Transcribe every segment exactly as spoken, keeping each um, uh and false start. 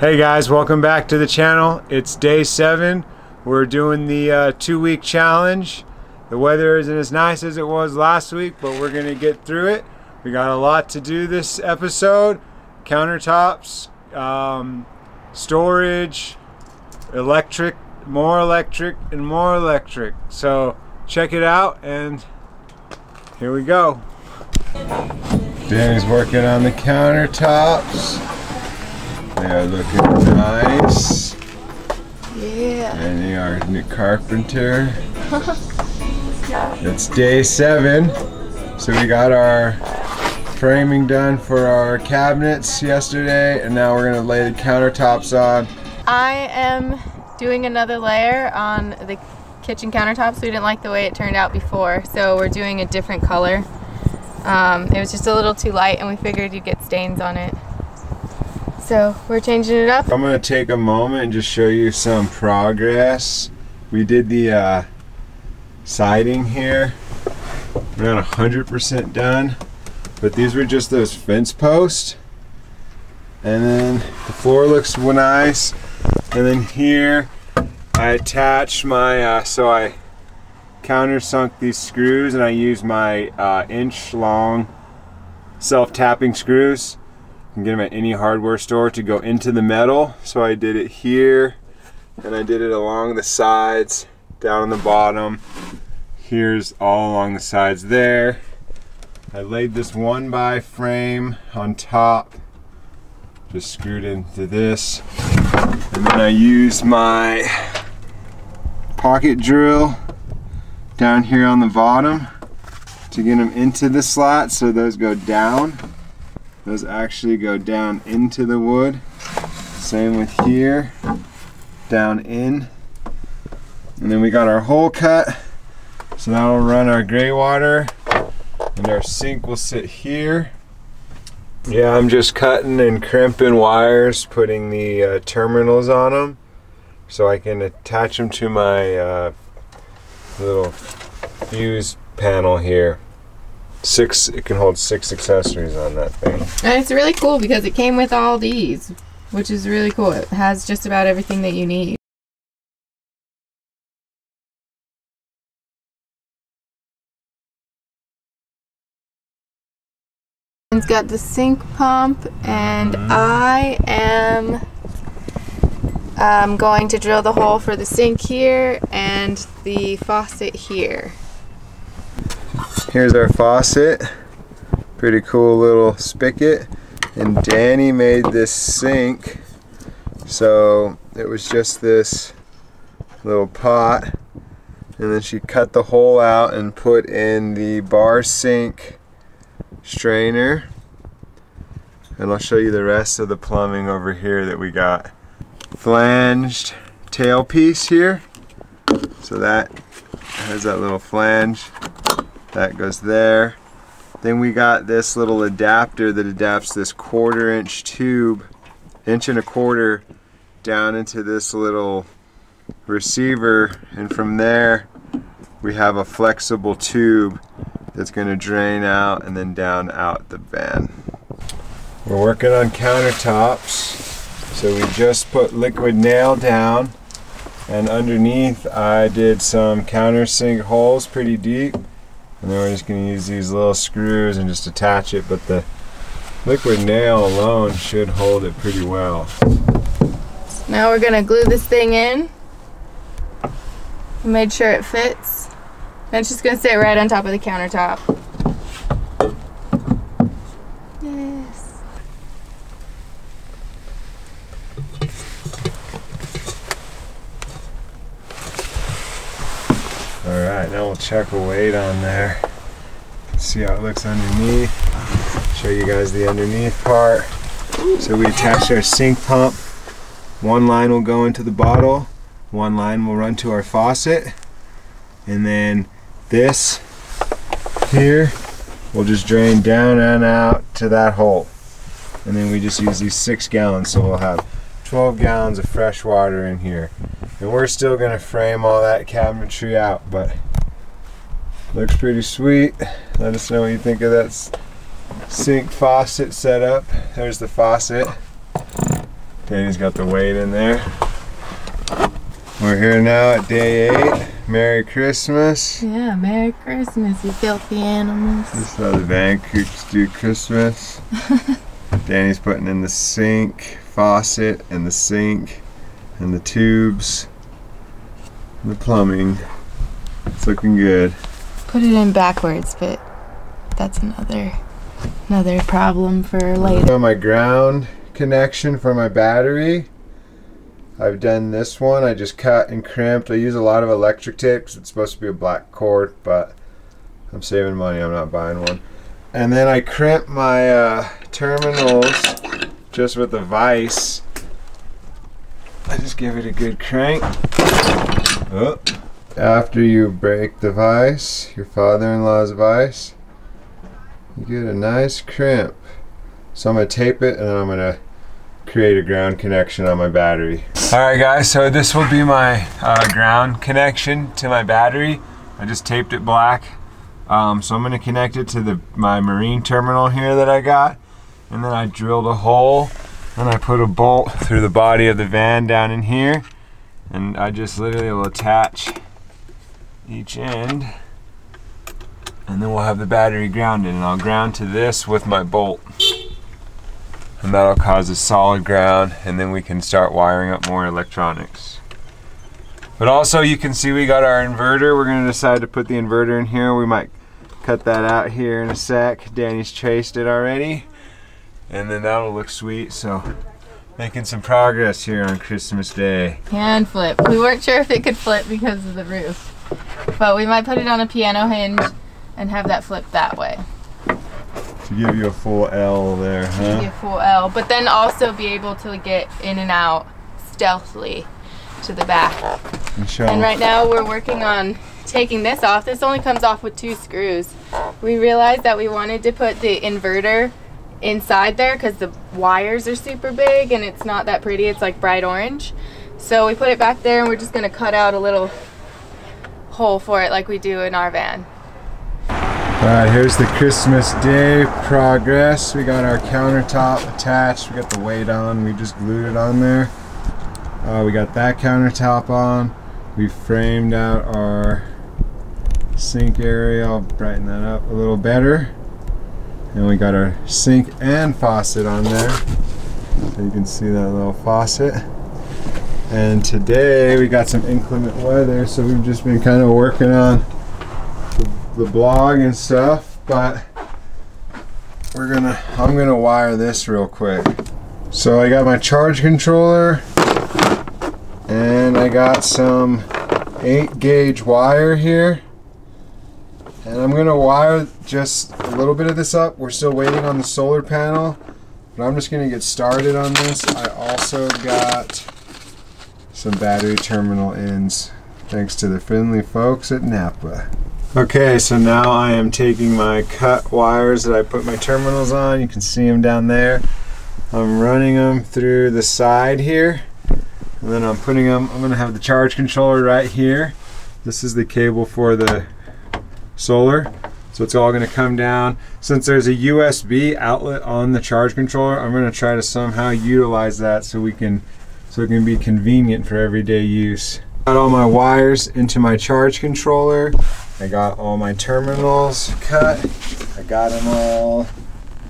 Hey guys, welcome back to the channel. It's day seven. We're doing the uh, two-week challenge. The weather isn't as nice as it was last week, but we're gonna get through it. We got a lot to do this episode. Countertops, um, storage, electric, more electric, and more electric. So check it out, and here we go. Danny's working on the countertops. They are looking nice. Yeah. And they are new carpenter. It's day seven. So we got our framing done for our cabinets yesterday, and now we're gonna lay the countertops on. I am doing another layer on the kitchen countertops. We didn't like the way it turned out before, so we're doing a different color. Um, it was just a little too light, and we figured you'd get stains on it. So we're changing it up. I'm gonna take a moment and just show you some progress. We did the uh, siding here. We're not one hundred percent done, but these were just those fence posts. And then the floor looks nice. And then here, I attached my, uh, so I countersunk these screws, and I used my uh, inch long self-tapping screws. You can get them at any hardware store to go into the metal. So I did it here, and I did it along the sides, down on the bottom. Here's all along the sides there. I laid this one by frame on top, just screwed into this. And then I used my pocket drill down here on the bottom to get them into the slot, so those go down. Those actually go down into the wood. Same with here, down in. And then we got our hole cut. So that'll run our gray water, and our sink will sit here. Yeah, I'm just cutting and crimping wires, putting the uh, terminals on them so I can attach them to my uh, little fuse panel here. Six, it can hold six accessories on that thing. And it's really cool because it came with all these, which is really cool. It has just about everything that you need. It's got the sink pump, and mm-hmm. I am um, going to drill the hole for the sink here and the faucet here. Here's our faucet, pretty cool little spigot, and Danny made this sink. So it was just this little pot, and then she cut the hole out and put in the bar sink strainer. And I'll show you the rest of the plumbing over here that we got. Flanged tailpiece here, so that has that little flange. That goes there. Then we got this little adapter that adapts this quarter inch tube, inch and a quarter, down into this little receiver. And from there, we have a flexible tube that's gonna drain out and then down out the van. We're working on countertops. So we just put liquid nail down, and underneath I did some countersink holes pretty deep. And then we're just going to use these little screws and just attach it, but the liquid nail alone should hold it pretty well. Now we're going to glue this thing in. We made sure it fits. And it's just going to sit right on top of the countertop. Yes. Alright, now we'll check a weight on there. See how it looks underneath. Show you guys the underneath part. So we attached our sink pump. One line will go into the bottle. One line will run to our faucet. And then this here will just drain down and out to that hole. And then we just use these six gallons. So we'll have twelve gallons of fresh water in here. And we're still gonna frame all that cabinetry out, but looks pretty sweet. Let us know what you think of that sink faucet setup. There's the faucet. Katie's got the weight in there. We're here now at day eight. Merry Christmas. Yeah, Merry Christmas, you filthy animals. This is how the Vankookz do Christmas. Danny's putting in the sink, faucet, and the sink, and the tubes, and the plumbing. It's looking good. Put it in backwards, but that's another another problem for later. On my ground connection for my battery, I've done this one. I just cut and crimped. I use a lot of electric tape because it's supposed to be a black cord, but I'm saving money. I'm not buying one. And then I crimp my uh, terminals just with a vise. I just give it a good crank. Oh. After you break the vise, your father-in-law's vise, you get a nice crimp. So I'm going to tape it and I'm going to create a ground connection on my battery. Alright guys, so this will be my uh, ground connection to my battery. I just taped it black. Um, so I'm going to connect it to the my marine terminal here that I got. And then I drilled a hole and I put a bolt through the body of the van down in here. And I just literally will attach each end. And then we'll have the battery grounded. And I'll ground to this with my bolt. And that'll cause a solid ground, and then we can start wiring up more electronics. But also you can see we got our inverter. We're gonna decide to put the inverter in here. We might cut that out here in a sec. Danny's traced it already. And then that'll look sweet, so making some progress here on Christmas Day. Can flip. We weren't sure if it could flip because of the roof. But we might put it on a piano hinge and have that flip that way. To give you a full L there, huh? To give you a full L, but then also be able to get in and out stealthily to the back. Michelle. And right now we're working on taking this off. This only comes off with two screws. We realized that we wanted to put the inverter inside there because the wires are super big and it's not that pretty. It's like bright orange. So we put it back there and we're just gonna cut out a little hole for it like we do in our van. Alright, here's the Christmas Day progress. We got our countertop attached. We got the weight on. We just glued it on there. Uh, we got that countertop on. We framed out our sink area. I'll brighten that up a little better. And we got our sink and faucet on there. So you can see that little faucet. And today we got some inclement weather, so we've just been kind of working on the blog and stuff, but we're gonna I'm gonna wire this real quick. So I got my charge controller and I got some eight gauge wire here, and I'm gonna wire just a little bit of this up. We're still waiting on the solar panel, but I'm just gonna get started on this. I also got some battery terminal ends thanks to the friendly folks at Napa. Okay, so now I am taking my cut wires that I put my terminals on. You can see them down there. I'm running them through the side here. And then I'm putting them, I'm gonna have the charge controller right here. This is the cable for the solar. So it's all gonna come down. Since there's a U S B outlet on the charge controller, I'm gonna try to somehow utilize that so we can, so it can be convenient for everyday use. Got all my wires into my charge controller. I got all my terminals cut. I got them all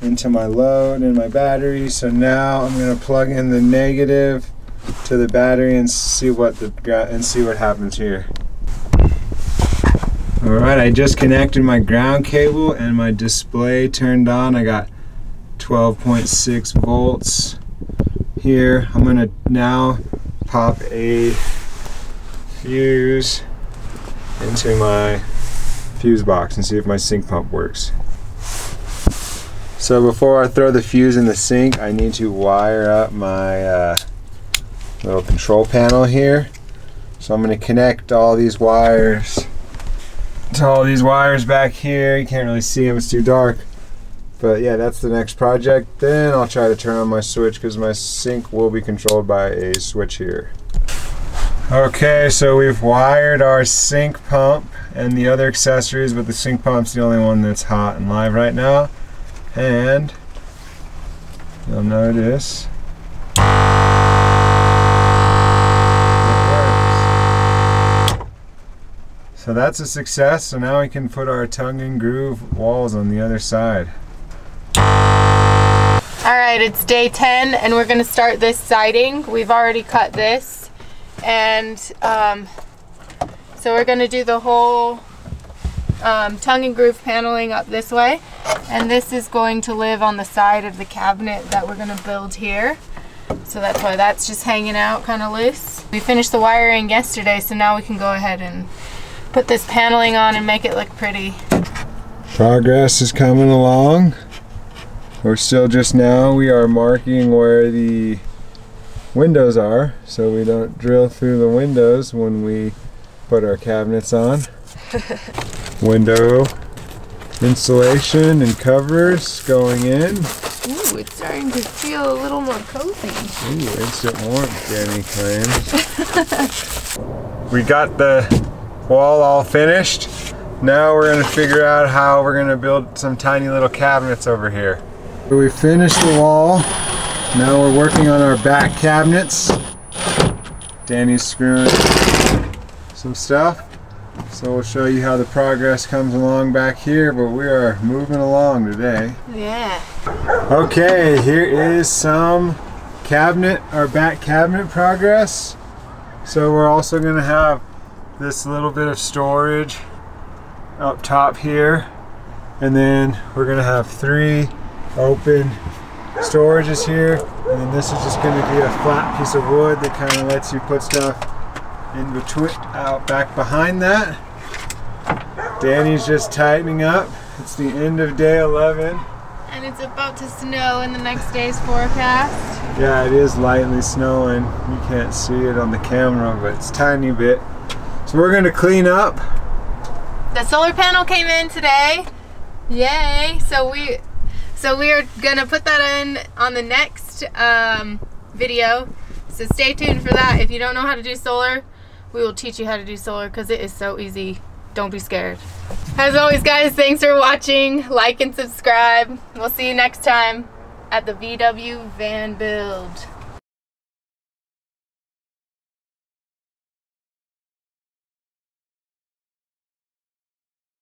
into my load and my battery. So now I'm gonna plug in the negative to the battery and see what the and see what happens here. All right, I just connected my ground cable and my display turned on. I got twelve point six volts here. I'm gonna now pop a fuse into my fuse box and see if my sink pump works. So before I throw the fuse in the sink, I need to wire up my uh, little control panel here. So I'm going to connect all these wires to all these wires back here. You can't really see them, it's too dark. But yeah, that's the next project. Then I'll try to turn on my switch because my sink will be controlled by a switch here. Okay, so we've wired our sink pump and the other accessories, but the sink pump's the only one that's hot and live right now. And you'll notice So that's a success. So now we can put our tongue and groove walls on the other side. All right, it's day ten and we're gonna start this siding. We've already cut this. And um, so we're gonna do the whole um, tongue and groove paneling up this way. And this is going to live on the side of the cabinet that we're gonna build here. So that's why that's just hanging out kind of loose. We finished the wiring yesterday, so now we can go ahead and put this paneling on and make it look pretty. Progress is coming along. We're still just now, we are marking where the windows are so we don't drill through the windows when we put our cabinets on. Window insulation and covers going in. Ooh, it's starting to feel a little more cozy. Ooh, instant warmth, Jenny claims. We got the wall all finished. Now we're gonna figure out how we're gonna build some tiny little cabinets over here. We finished the wall. Now we're working on our back cabinets. Danny's screwing some stuff. So we'll show you how the progress comes along back here, but we are moving along today. Yeah. Okay, here is some cabinet, our back cabinet progress. So we're also going to have this little bit of storage up top here. And then we're going to have three open storages here. And then this is just going to be a flat piece of wood that kind of lets you put stuff in between, out back behind that. Danny's just tightening up. It's the end of day eleven. And it's about to snow in the next day's forecast. Yeah, it is lightly snowing. You can't see it on the camera, but it's a tiny bit. So we're gonna clean up. The solar panel came in today. Yay! So we, so we are gonna put that in on the next um, video. So stay tuned for that. If you don't know how to do solar, we will teach you how to do solar because it is so easy. Don't be scared. As always, guys, thanks for watching. Like and subscribe. We'll see you next time at the V W Van Build.